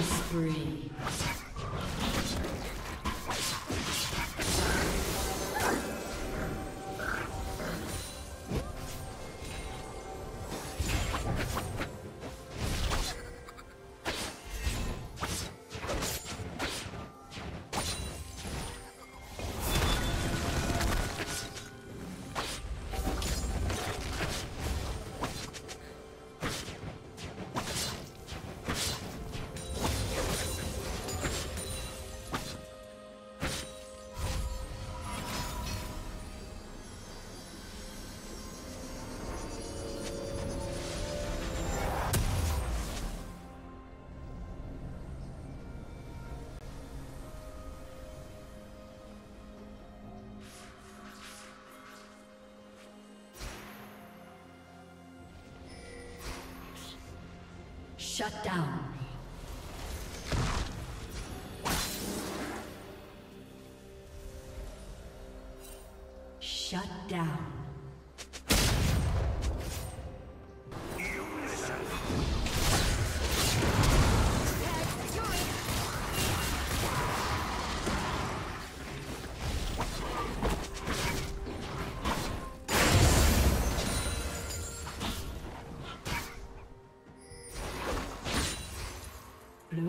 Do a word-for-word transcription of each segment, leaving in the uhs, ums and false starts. Spree. Shut down. Shut down. Blue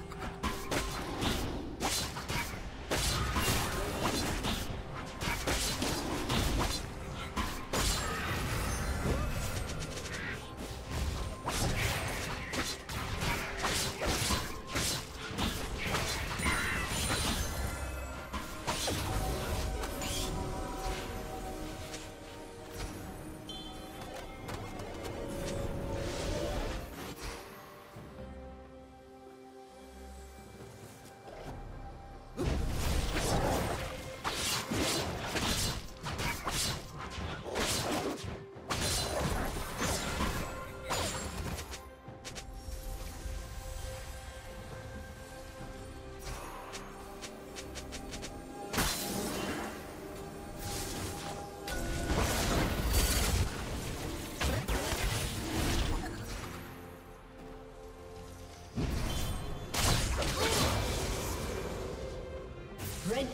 Red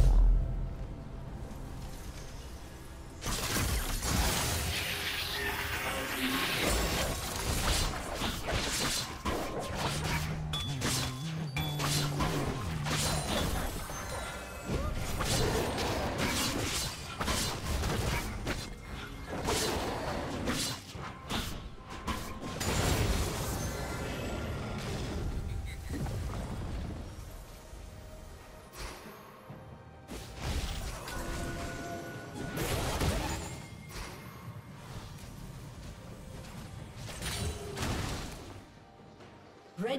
Team's turret has been destroyed. Red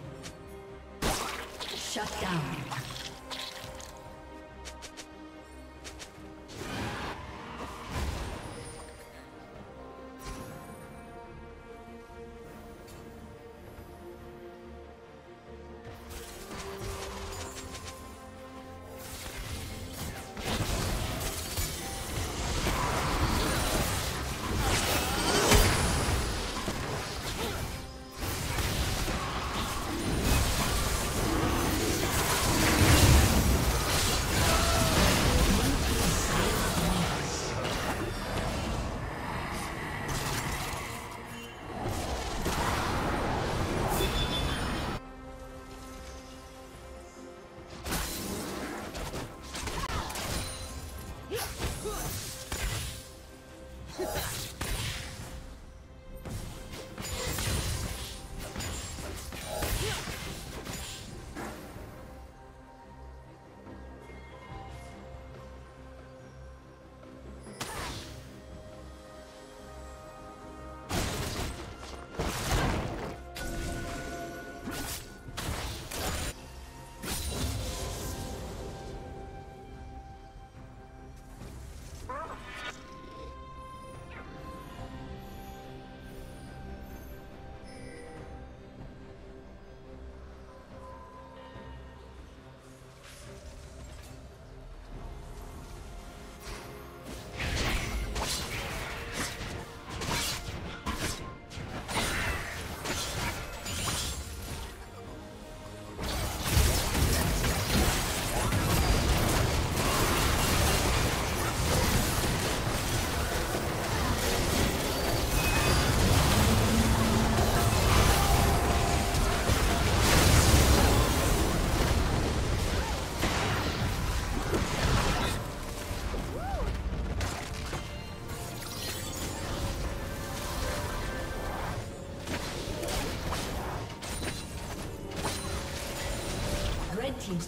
Shut down. Red team's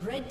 Red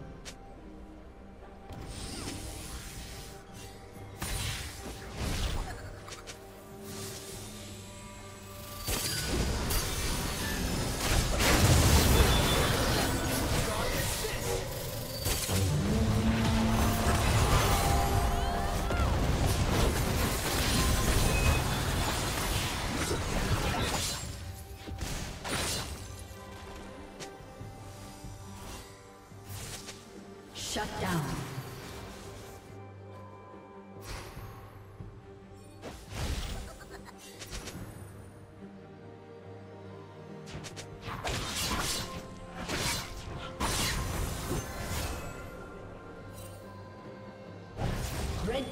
Shut down. Red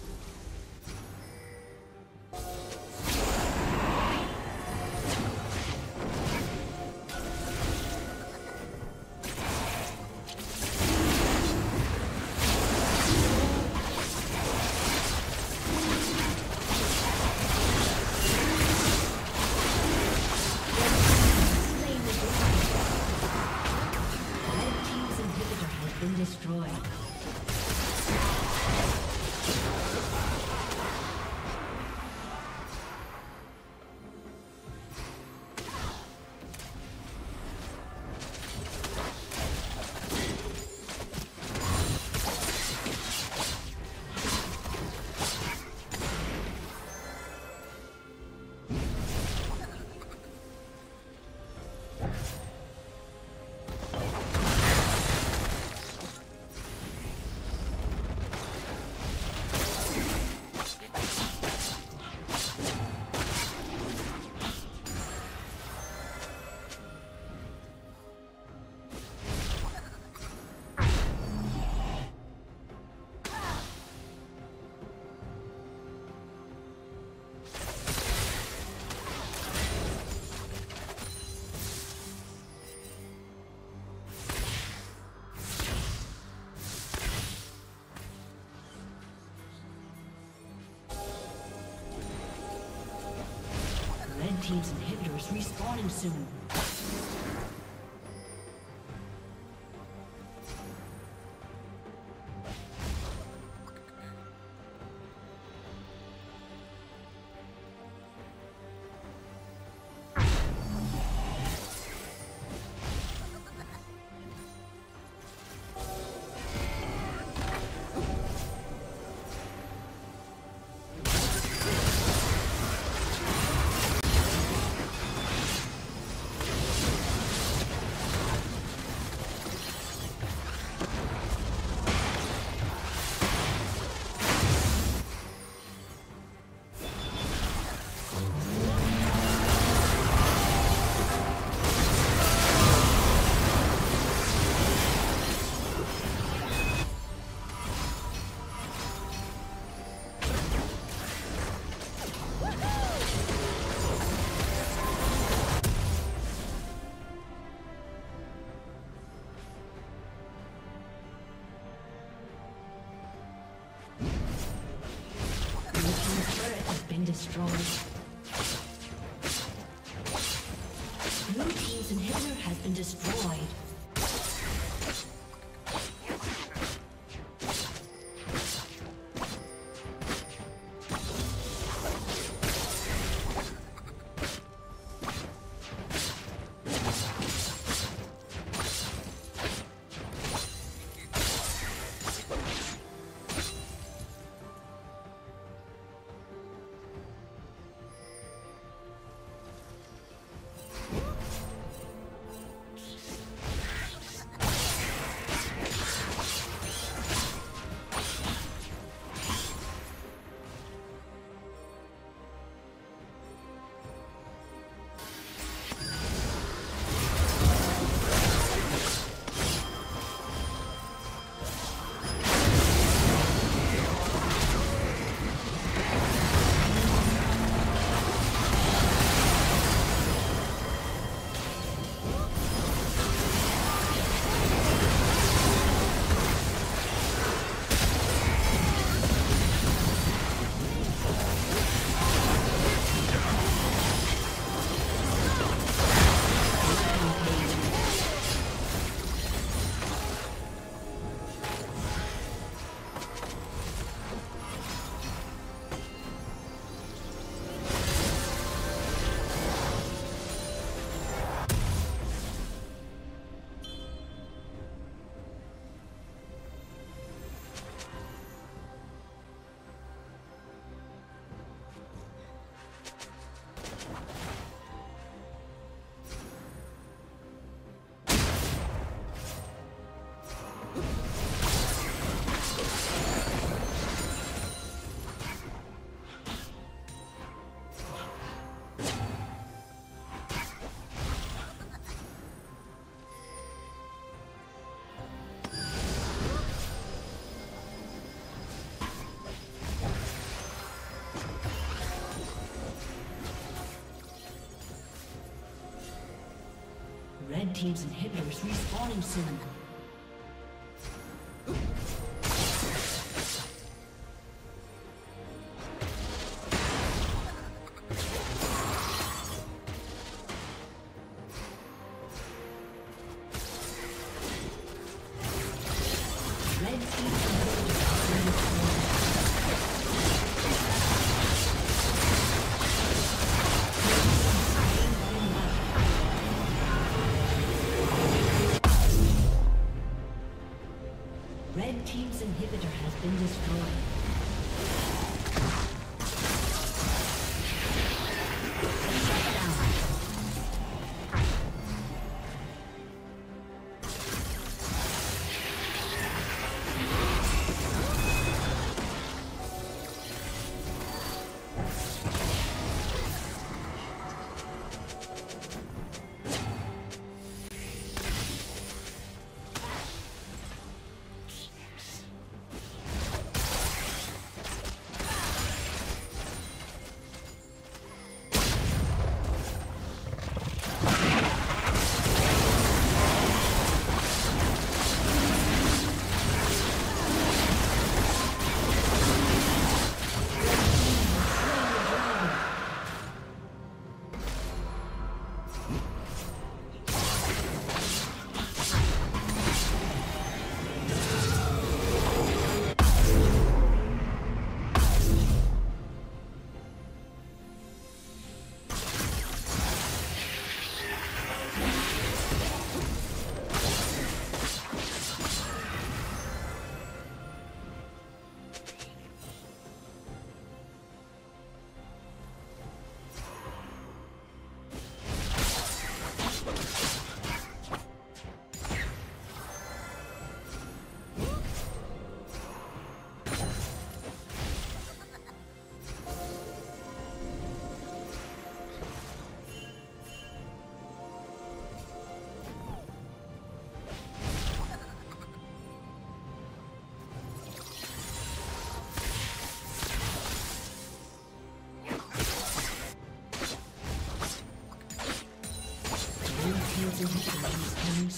Team's inhibitors respawning soon. Destroyed. Blue Team's inhibitor has been destroyed. Red Team's inhibitors respawning soon.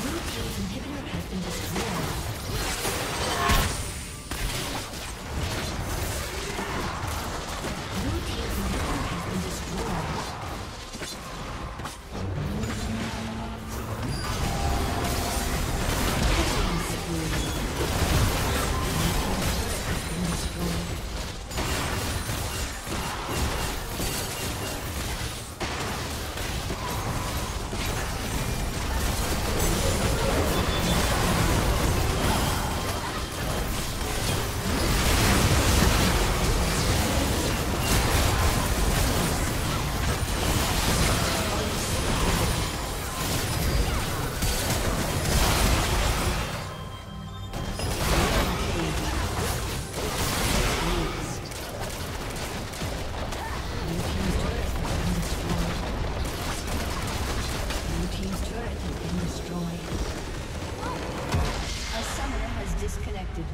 Blue Team's inhibitor has been destroyed. Blue Team's inhibitor has been destroyed. Turret has been destroyed. A summoner has disconnected.